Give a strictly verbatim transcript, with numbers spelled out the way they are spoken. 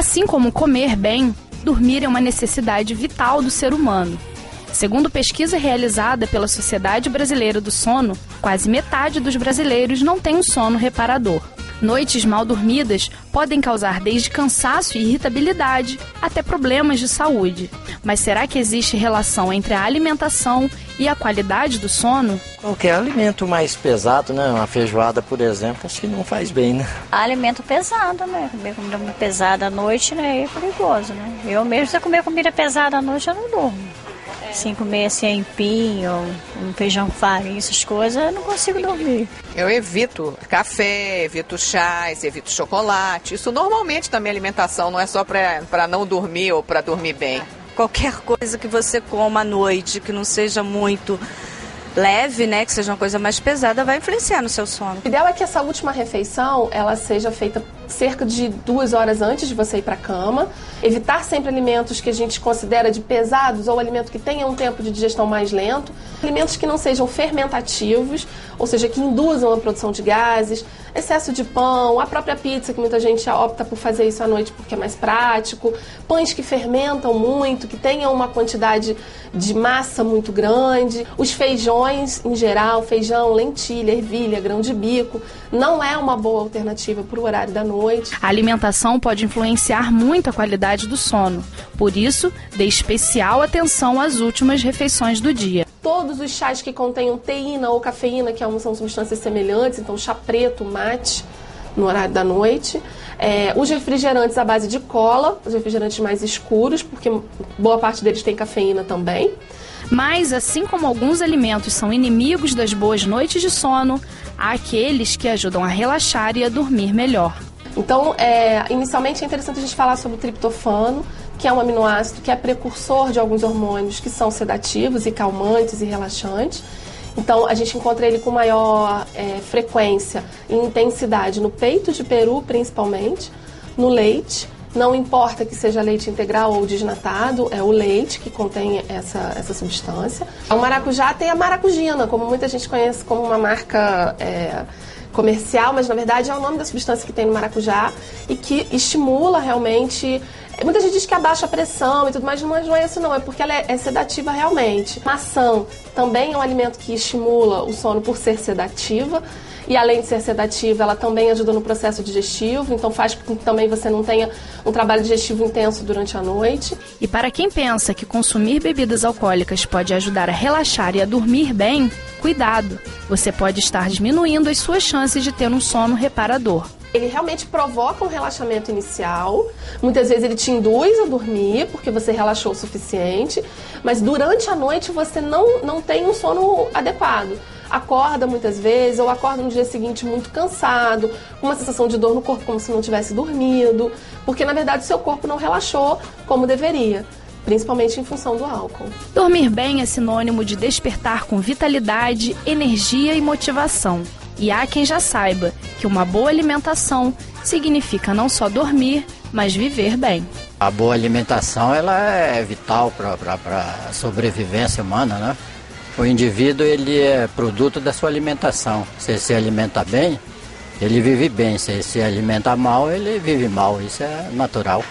Assim como comer bem, dormir é uma necessidade vital do ser humano. Segundo pesquisa realizada pela Sociedade Brasileira do Sono, quase metade dos brasileiros não tem um sono reparador. Noites mal dormidas podem causar desde cansaço e irritabilidade até problemas de saúde. Mas será que existe relação entre a alimentação e a qualidade do sono? Qualquer alimento mais pesado, né? Uma feijoada, por exemplo, acho que não faz bem, né? Alimento pesado, né? Comer comida pesada à noite, né? É perigoso, né? Eu mesmo, se eu comer comida pesada à noite, eu não durmo. Sem comer assim, empim, ou um feijão farinha, essas coisas, eu não consigo dormir. Eu evito café, evito chás, evito chocolate. Isso normalmente na minha alimentação, não é só para não dormir ou para dormir bem. Qualquer coisa que você coma à noite, que não seja muito leve, né, que seja uma coisa mais pesada, vai influenciar no seu sono. O ideal é que essa última refeição, ela seja feita cerca de duas horas antes de você ir para a cama. Evitar sempre alimentos que a gente considera de pesados ou alimento que tenha um tempo de digestão mais lento. Alimentos que não sejam fermentativos, ou seja, que induzam a produção de gases, excesso de pão, a própria pizza, que muita gente opta por fazer isso à noite porque é mais prático. Pães que fermentam muito, que tenham uma quantidade de massa muito grande. Os feijões, em geral, feijão, lentilha, ervilha, grão de bico, não é uma boa alternativa para o horário da noite. A alimentação pode influenciar muito a qualidade do sono. Por isso, dê especial atenção às últimas refeições do dia. Todos os chás que contenham teína ou cafeína, que são substâncias semelhantes, então chá preto, mate, no horário da noite. É, os refrigerantes à base de cola, os refrigerantes mais escuros, porque boa parte deles tem cafeína também. Mas, assim como alguns alimentos são inimigos das boas noites de sono, há aqueles que ajudam a relaxar e a dormir melhor. Então, é, inicialmente é interessante a gente falar sobre o triptofano, que é um aminoácido que é precursor de alguns hormônios que são sedativos e calmantes e relaxantes. Então, a gente encontra ele com maior é, frequência e intensidade no peito de peru, principalmente, no leite. Não importa que seja leite integral ou desnatado, é o leite que contém essa, essa substância. O maracujá tem a maracugina, como muita gente conhece como uma marca é, comercial, mas na verdade é o nome da substância que tem no maracujá e que estimula realmente. Muita gente diz que abaixa a pressão e tudo mais, mas não é isso não, é porque ela é, é sedativa realmente. Maçã também é um alimento que estimula o sono por ser sedativa. E além de ser sedativa, ela também ajuda no processo digestivo, então faz com que também você não tenha um trabalho digestivo intenso durante a noite. E para quem pensa que consumir bebidas alcoólicas pode ajudar a relaxar e a dormir bem, cuidado! Você pode estar diminuindo as suas chances de ter um sono reparador. Ele realmente provoca um relaxamento inicial, muitas vezes ele te induz a dormir porque você relaxou o suficiente, mas durante a noite você não, não tem um sono adequado. Acorda muitas vezes, ou acorda no dia seguinte muito cansado, com uma sensação de dor no corpo, como se não tivesse dormido, porque na verdade o seu corpo não relaxou como deveria, principalmente em função do álcool. Dormir bem é sinônimo de despertar com vitalidade, energia e motivação. E há quem já saiba que uma boa alimentação significa não só dormir, mas viver bem. A boa alimentação ela é vital para a sobrevivência humana, né? O indivíduo ele é produto da sua alimentação. Se ele se alimenta bem, ele vive bem. Se ele se alimenta mal, ele vive mal. Isso é natural.